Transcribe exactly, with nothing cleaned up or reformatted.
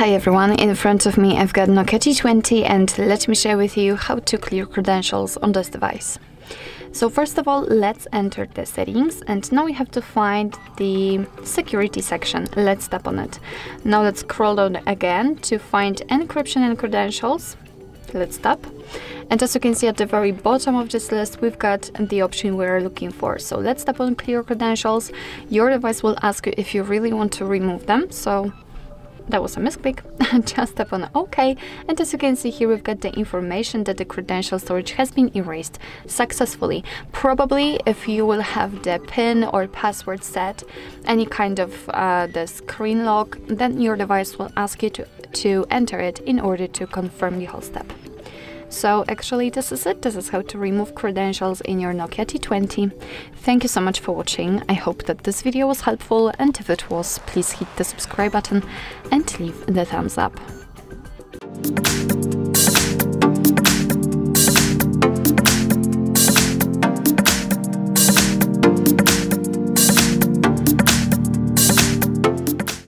Hi everyone, in front of me I've got Nokia T twenty and let me share with you how to clear credentials on this device. So first of all, let's enter the settings and now we have to find the security section. Let's tap on it. Now let's scroll down again to find encryption and credentials. Let's tap. And as you can see at the very bottom of this list, we've got the option we're looking for. So let's tap on clear credentials. Your device will ask you if you really want to remove them. So that was a misclick. Just tap on OK, and as you can see here, we've got the information that the credential storage has been erased successfully. Probably if you will have the PIN or password set, any kind of uh, the screen lock, then your device will ask you to, to enter it in order to confirm the whole step. So actually this is it. This is how to remove credentials in your Nokia T twenty. Thank you so much for watching. I hope that this video was helpful, and if it was, please hit the subscribe button and leave the thumbs up.